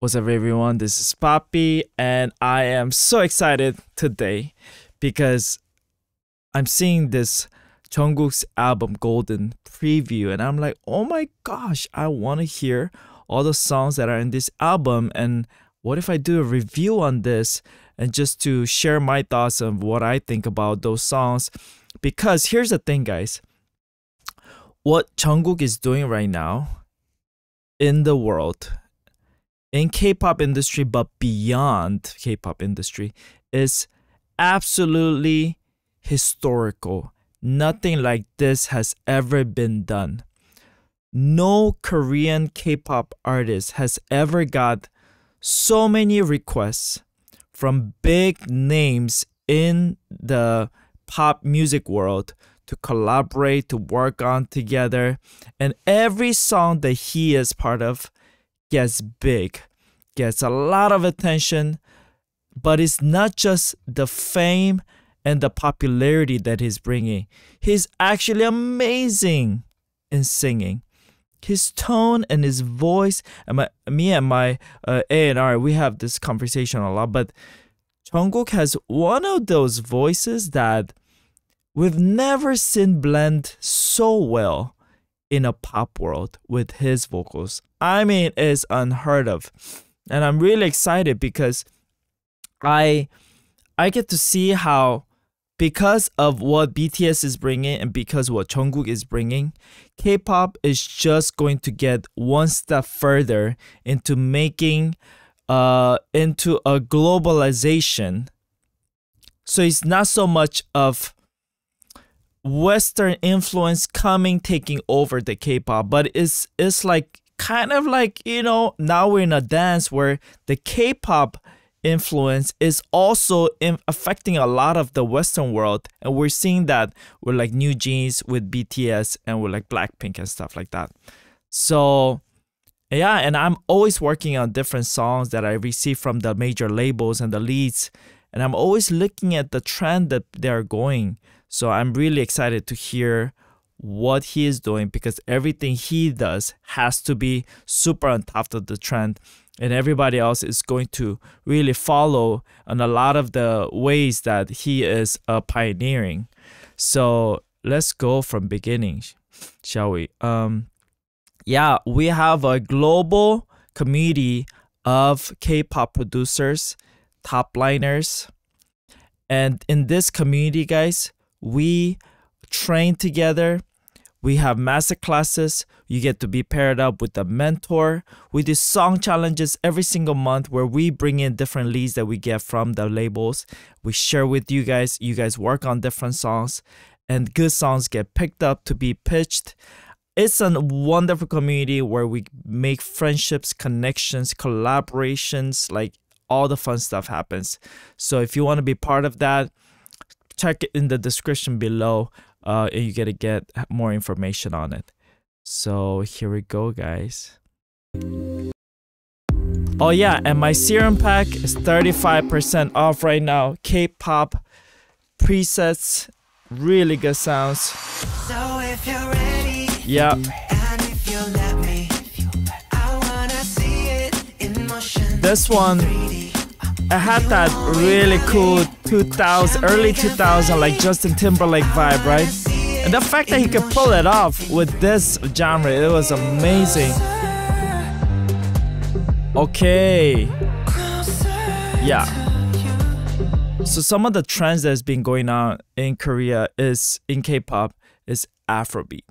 What's up everyone, this is Poppy and I am so excited today because I'm seeing this Jungkook's album Golden preview and I'm like, oh my gosh, I want to hear all the songs that are in this album and what if I do a review on this and just to share my thoughts on what I think about those songs. Because here's the thing guys, what Jungkook is doing right now in the world, in K-pop industry, but beyond K-pop industry, is absolutely historical. Nothing like this has ever been done. No Korean K-pop artist has ever got so many requests from big names in the pop music world to collaborate, to work on together. And every song that he is part of gets big, gets a lot of attention, but it's not just the fame and the popularity that he's bringing. He's actually amazing in singing. His tone and his voice, and me and my A&R, we have this conversation a lot, but Jungkook has one of those voices that we've never seen blend so well in a pop world with his vocals. I mean, it's unheard of. And I'm really excited because I get to see how, because of what BTS is bringing and because what Jungkook is bringing, K-pop is just going to get one step further into making into a globalization. So it's not so much of Western influence coming, taking over the K-pop, but it's like kind of like, you know, now we're in a dance where the K-pop influence is also affecting a lot of the Western world, and we're seeing that with like New Jeans, with BTS, and with like Blackpink and stuff like that. So yeah, and I'm always working on different songs that I receive from the major labels and the leads, and I'm always looking at the trend that they're going. So I'm really excited to hear what he is doing because everything he does has to be super on top of the trend, and everybody else is going to really follow on a lot of the ways that he is pioneering. So let's go from beginning, shall we? Yeah, we have a global community of K-pop producers, top liners, and in this community, guys, we train together, we have master classes, you get to be paired up with a mentor. We do song challenges every single month where we bring in different leads that we get from the labels. We share with you guys work on different songs, and good songs get picked up to be pitched. It's a wonderful community where we make friendships, connections, collaborations, like all the fun stuff happens. So if you want to be part of that, check it in the description below and you're gonna get more information on it. So here we go guys. Oh yeah, and my serum pack is 35% off right now. K-pop presets, really good sounds. So if you're ready, yeah, and if you let me, I wanna see it in motion. This one, I had that really cool 2000, early 2000, like Justin Timberlake vibe, right? And the fact that he could pull it off with this genre, it was amazing. Okay. Yeah. So some of the trends that's been going on in Korea is, in K-pop, is Afrobeat.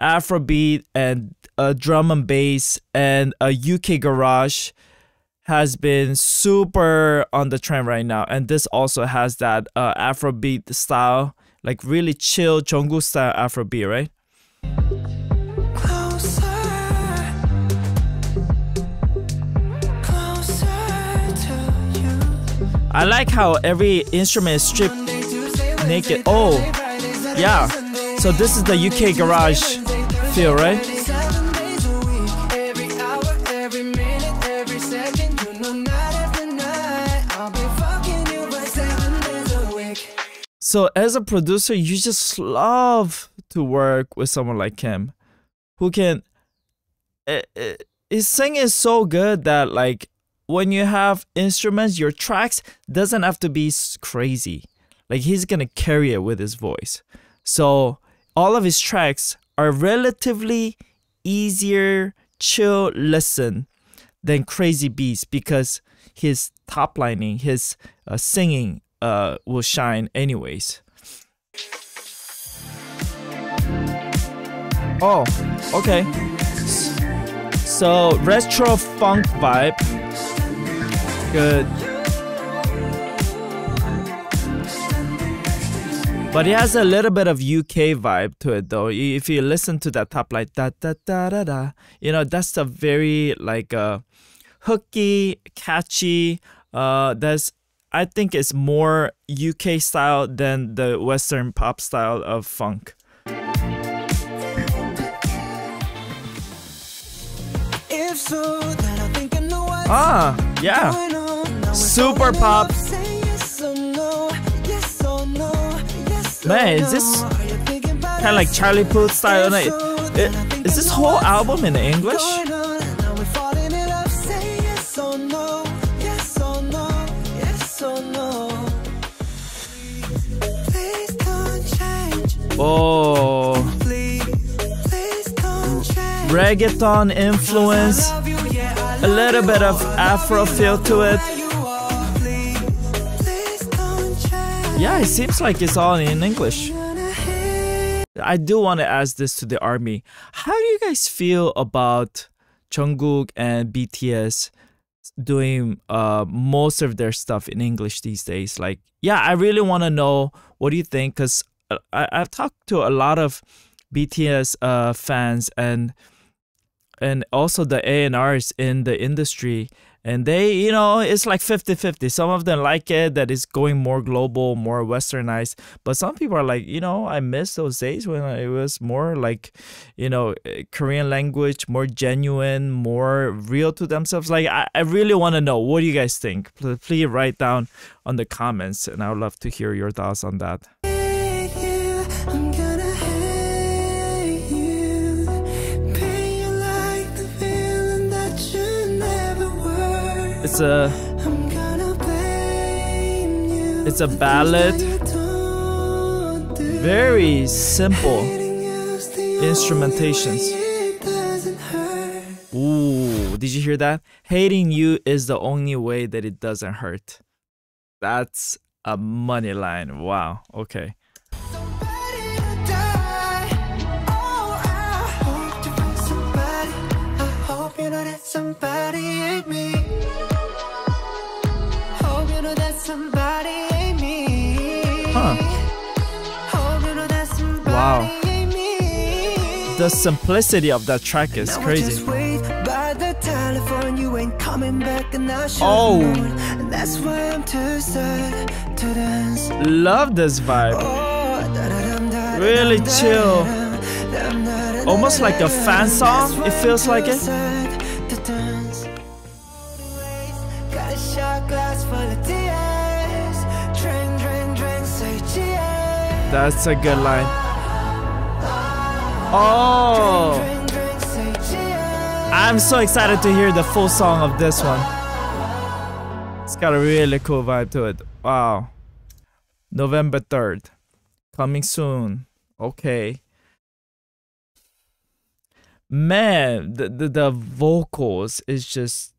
Afrobeat and drum and bass and a UK garage has been super on the trend right now. And this also has that Afrobeat style, like really chill Jungkook style Afrobeat, right? Closer, closer to you. I like how every instrument is stripped naked. Oh, yeah. So this is the UK garage feel, right? So as a producer, you just love to work with someone like him who can, his singing is so good that like when you have instruments, your tracks doesn't have to be crazy. Like, he's gonna carry it with his voice. So all of his tracks are relatively easier, chill listen than crazy beats, because his top lining, his singing will shine anyways. Oh, okay. So retro funk vibe. Good. But it has a little bit of UK vibe to it though. If you listen to that top line, da da da da da, you know, that's a very like hooky, catchy. That's, I think it's more UK style than the Western pop style of funk. Ah, yeah. Super pop. Man, is this kind of like Charlie Puth style? Is this whole album in English? Oh. Reggaeton influence, a little bit of Afro feel to it. Yeah, it seems like it's all in English. I do want to ask this to the ARMY. How do you guys feel about Jungkook and BTS doing most of their stuff in English these days? Like, yeah, I really want to know, what do you think? Because I've talked to a lot of BTS fans and also the A&Rs in the industry, and they, you know, it's like 50-50. Some of them like it, that it's going more global, more westernized, but some people are like, you know, I miss those days when it was more like, you know, Korean language, more genuine, more real to themselves. Like, I really want to know, what do you guys think? Please write down on the comments, and I would love to hear your thoughts on that. It's a ballad, very simple instrumentations. Ooh, did you hear that? Hating you is the only way that it doesn't hurt. That's a money line. Wow, okay. Wow. The simplicity of that track is crazy. Oh. Love this vibe. Really chill. Almost like a fan song, it feels like it. That's a good line. Oh! I'm so excited to hear the full song of this one. It's got a really cool vibe to it. Wow. November 3rd. Coming soon. Okay. Man, the vocals is just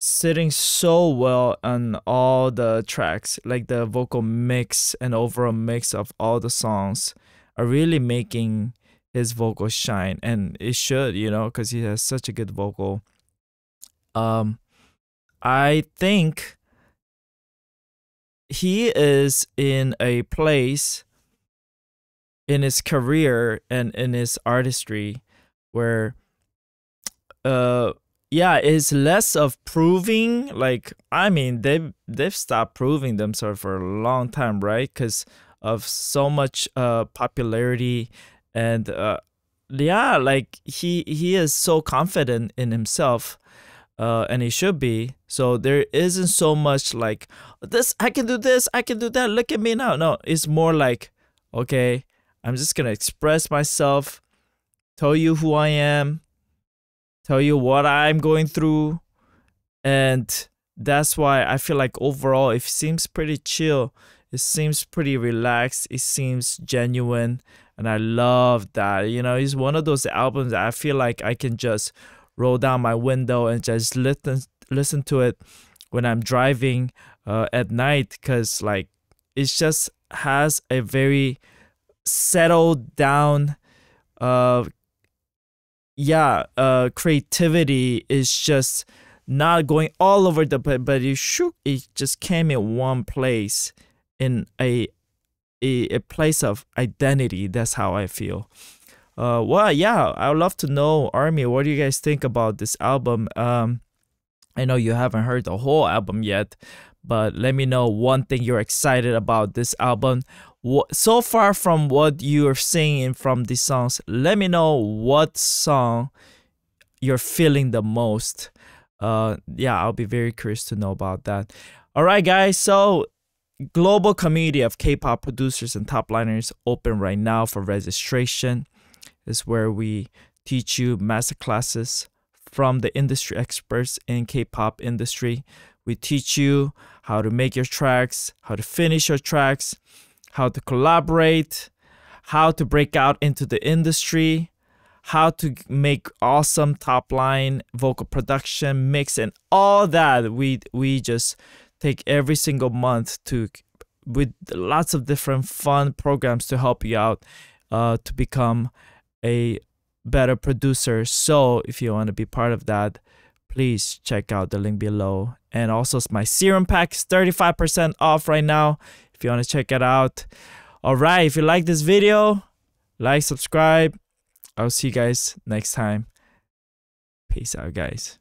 sitting so well on all the tracks. Like, the vocal mix and overall mix of all the songs are really making his vocal shine, and it should, you know, because he has such a good vocal. I think he is in a place in his career and in his artistry where yeah, it's less of proving. Like, I mean, they've stopped proving themselves for a long time, right? Because of so much popularity, and yeah, like he is so confident in himself, and he should be. So there isn't so much like, this, I can do this, I can do that, look at me now. No, it's more like, okay, I'm just gonna express myself, tell you who I am, tell you what I'm going through, and that's why I feel like overall it seems pretty chill, it seems pretty relaxed, it seems genuine, and I love that. You know, it's one of those albums that I feel like I can just roll down my window and just listen to it when I'm driving at night, because like it just has a very settled down creativity. Is just not going all over the place, but it just came in one place, in a place of identity. That's how I feel. Well, yeah, I would love to know, ARMY, what do you guys think about this album? I know you haven't heard the whole album yet, but let me know one thing you're excited about this album. So far from what you're seeing from these songs, let me know what song you're feeling the most. Yeah, I'll be very curious to know about that. All right, guys, so global community of K-pop producers and top liners open right now for registration. Is where we teach you masterclasses from the industry experts in K-pop industry. We teach you how to make your tracks, how to finish your tracks, how to collaborate, how to break out into the industry, how to make awesome top line vocal production, mix, and all that. We just take every single month with lots of different fun programs to help you out to become a better producer. So if you want to be part of that, please check out the link below. And also my serum pack is 35% off right now if you want to check it out. All right, if you like this video, like, subscribe. I'll see you guys next time. Peace out, guys.